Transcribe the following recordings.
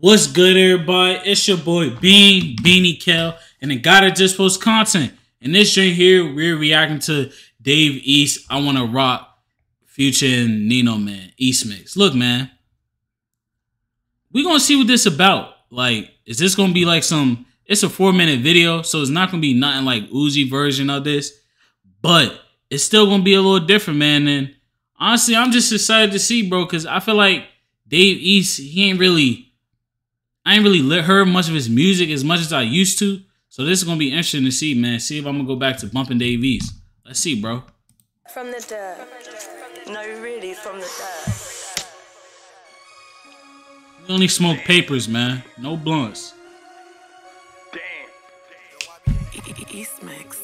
What's good, everybody? It's your boy Beanie Kel, and the guy that just posts content. And this joint here, we're reacting to Dave East, I Wanna Rock, Future and Nino Man, EASTMIX. Look, man, we're gonna see what this about. Like, is this gonna be like some, it's a 4-minute video, so it's not gonna be nothing like Uzi version of this, but it's still gonna be a little different, man. And honestly, I'm just excited to see, bro, because I feel like Dave East, I ain't really heard much of his music as much as I used to. So this is gonna be interesting to see, man. See if I'm gonna go back to bumping Dave East. Let's see, bro. From the dirt. No, really, from the dirt. We only smoke papers, man. No blunts. Damn. EASTMIX.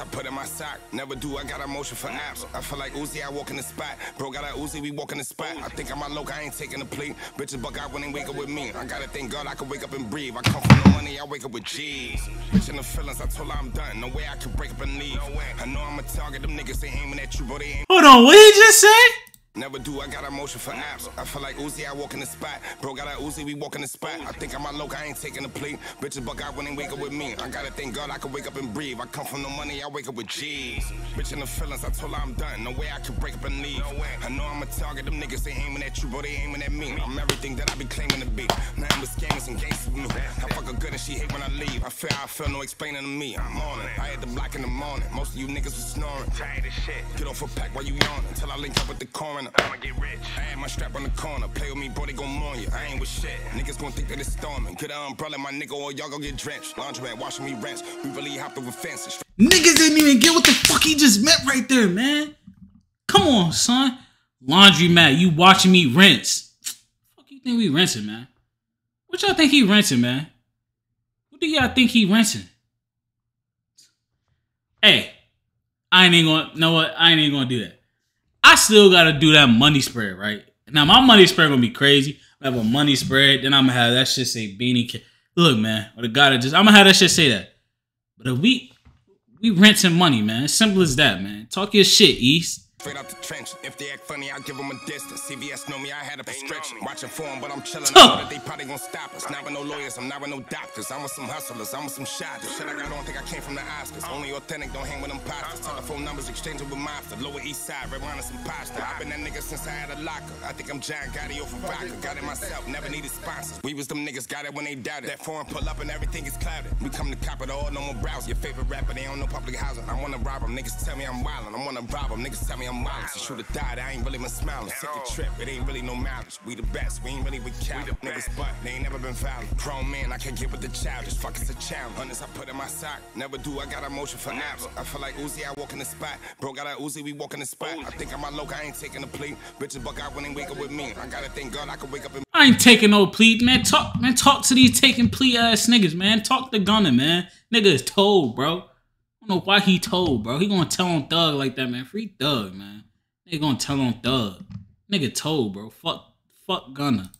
I put in my sock, never do. I got emotion for apps. I feel like Uzi, I walk in the spot. Bro, got a Uzi, we walk in the spot. I think I'm a local, I ain't taking a plea. Bitches bug out when they wake up with me. I gotta thank God I can wake up and breathe. I come for no money, I wake up with G's. Bitch in the feelings, I told her I'm done. No way I can break up and leave. No way. I know I'm a target, them niggas ain't aiming at you, bro, they ain't. Hold on, what did you just say? Never do, I got emotion for apps. I feel like Uzi, I walk in the spot. Bro, got a Uzi, we walk in the spot. I think I'm a local, I ain't taking a plea. Bitches bug out when they wake up with me. I gotta thank God I can wake up and breathe. I come from no money, I wake up with G's. Bitch in the feelings, I told her I'm done. No way I can break up and leave. No way. I know I'm a target, them niggas ain't aiming at you, bro, they aiming at me. I'm everything that I be claiming to be. Nothing but scammers and gangsters new. I fuck her good and she hate when I leave. I feel no explaining to me. I'm on it. I had the block in the morning. Most of you niggas was snoring. Tired as shit. Get off a pack while you yawn until I link up with the coroner. I'ma get rich. I had my strap on the corner. Play with me, bro, they gon' mourn you. I ain't with shit. Niggas gon' think that it's storming. Get an umbrella, my nigga, or y'all gon' get drenched. Laundromat washing me rinse. We really hopped over fences. Niggas didn't even get what the fuck he just meant right there, man. Come on, son. Laundromat, you watching me rinse. Fuck you think we rinsing, man? What y'all think he rinsing, man? What do y'all think he rinsing? Hey, I ain't even gonna do that. I still gotta do that money spread, right? Now my money spread gonna be crazy. I have a money spread, then I'm gonna have that shit say Beanie Kel. Look, man, or the guy that just, I'm gonna have that shit say that. But if we renting money, man. It's simple as that, man. Talk your shit, East. Straight out the trench. If they act funny, I'll give them a distance. CVS know me, I had a prescription. Watching for them, but I'm chilling. I know that they probably gonna stop us. Not with no lawyers, I'm not with no doctors. I'm with some hustlers, I'm with some shotters. Shit, I don't think I came from the Oscars. Only authentic, don't hang with them posters. Telephone numbers exchanging with mobsters. Lower East Side, red wine and some pasta. I've been that nigga since I had a locker. I think I'm John Gotti over vodka. Got it myself, never needed sponsors. We was them niggas, got it when they doubted. That foreign pull up and everything is clouded. We come to cop it all, no more browse. Your favorite rapper, they don't know public housing. I wanna rob them, niggas tell me I'm wildin'. I wanna rob them, niggas tell me I'm miles. It's true to die, I ain't really been smiling. Sick a trip, it ain't really no mileage. We the best, we ain't really with cowards. Niggas butt, they ain't never been violent. Grown man, I can't get with the child. Just fuck, it's a challenge. Honest, I put in my sock. Never do, I got emotion for apps. I feel like Uzi, I walk in the spot. Bro, got a Uzi, we walk in the spot. I think I'm a local, I ain't taking a plea. Bitches bug out when they wake up with me. I gotta thank God I can wake up and I ain't taking no plea, man. Talk to these taking plea ass niggas, man. Talk to Gunner, man. Nigga is told, bro. Know why he told, bro. He gonna tell on Thug like that, man. Free Thug, man. They gonna tell on Thug. Nigga told, bro. Fuck Gunna.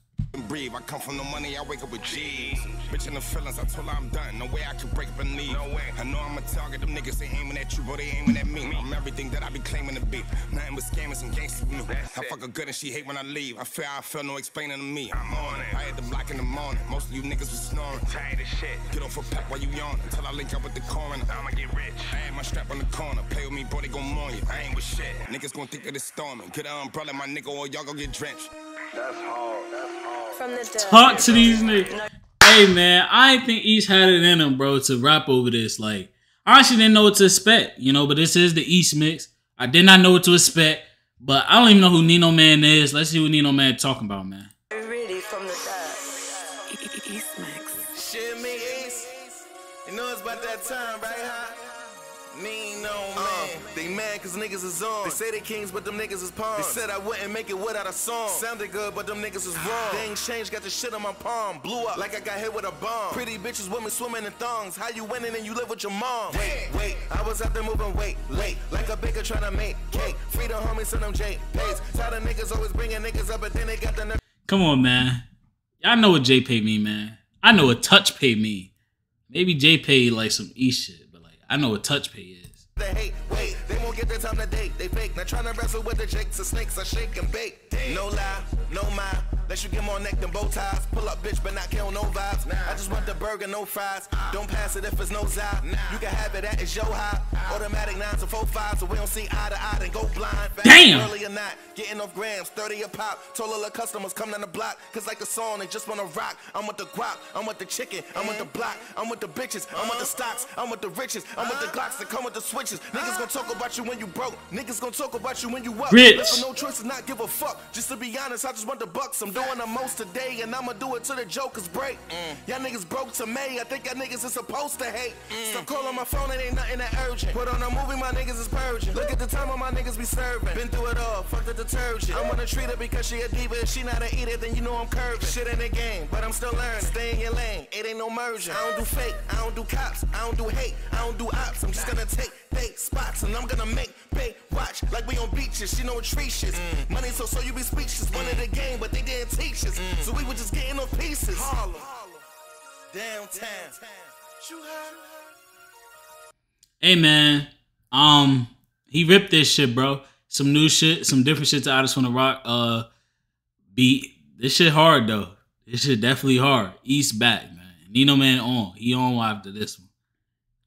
Breathe, I come from no money, I wake up with G's. Bitch in the feelings, I told her I'm done. No way I can break up and leave. No way. I know I'm a target, them niggas ain't aiming at you, bro, they aiming at me. I'm everything that I be claiming to be. Nothing but scammers and gangsters new. I fuck her good and she hate when I leave. I feel no explaining to me. I'm on it. I had the block in the morning. Most of you niggas was snoring. Tired as shit. Get off a pack while you yawn until I link up with the coroner. I'ma get rich. I had my strap on the corner. Play with me, bro, they gon' mourn you. I ain't with shit. Niggas gon' think that it's storming. Get an umbrella, my nigga, or y'all gon' get drenched. That's hard. Talk to these niggas. Hey, man, I didn't think East had it in him, bro, to rap over this. Like, I actually didn't know what to expect, you know, but this is the EASTMIX. I did not know what to expect, but I don't even know who Nino Man is. Let's see what Nino Man talking about, man. Really from the dirt. EASTMIX. Shit, me, East. You know it's about that time, right, huh? Nino Man. They mad cause niggas is on. They say they kings, but them niggas is pawns. They said I wouldn't make it without a song. Sounded good, but them niggas is wrong. They ain't changed, got the shit on my palm. Blew up like I got hit with a bomb. Pretty bitches, women swimming in thongs. How you winning and you live with your mom? Wait, I was out there moving weight, late. Like a baker trying to make cake. Free the homies and them JPays. Tell the niggas always bringing niggas up, but then they got the nerve. Come on, man. Y'all know what JPay mean, man. I know what touch pay mean. Maybe JPay like some E shit. I know what touch pay is. They hate, wait, they won't get their time to date. They fake, not trying to wrestle with the jakes and snakes. I shake and bake. No lie, no mind. They should get more neck than bow ties. Pull up, bitch, but not kill no vibes. I just want the burger, no fries. Don't pass it if it's no zap. You can have it, that is your high. Automatic 9s and 4.5s, so we don't see eye to eye and go blind. Damn. Early or not, getting off grams, 30 a pop. Told all the customers come down the block, cause like a song, they just wanna rock. I'm with the guap, I'm with the chicken, I'm with the block, I'm with the bitches, I'm with the stocks, I'm with the riches, I'm with the glocks that come with the switches. Niggas gonna talk about you when you broke. Niggas gonna talk about you when you up. Rich. No choice to not give a fuck. Just to be honest, I just want the bucks. I'm doing the most today, and I'ma do it till the jokers break. Y'all niggas broke to May. I think y'all niggas is supposed to hate. Stop calling my phone, it ain't nothing that urgent. Put on a movie, my niggas is purging. Look at the time on my niggas be serving. Been through it all, fuck the detergent. I wanna treat her because she a diva. If she not an eater, then you know I'm curving. Shit in the game, but I'm still learning. Stay in your lane, it ain't no merging. I don't do fake, I don't do cops, I don't do hate, I don't do ops. I'm just gonna take fake spots, and I'm gonna make pay watch like we on beaches. She know treacious. Money so you be speechless. One of the game, but they didn't teach us. So we were just getting on pieces. Harlem, downtown. Hey man, he ripped this shit, bro. Some new shit, some different shit. I just wanna rock. This shit hard though. This shit definitely hard. East back, man. Nino Man on. He on after this one.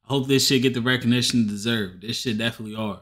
I hope this shit get the recognition deserved. This shit definitely hard.